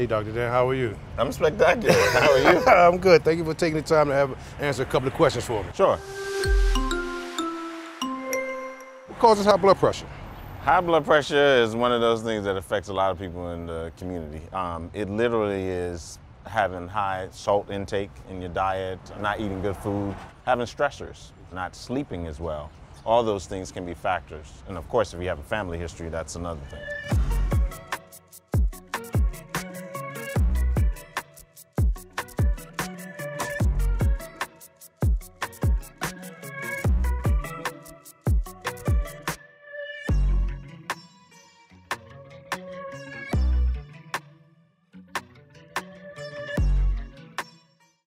Hey, Dr. Dan, how are you? I'm spectacular. How are you? I'm good. Thank you for taking the time to answer a couple of questions for me. Sure. What causes high blood pressure? High blood pressure is one of those things that affects a lot of people in the community. It literally is having high salt intake in your diet, not eating good food, having stressors, not sleeping as well. All those things can be factors. And of course, if you have a family history, that's another thing.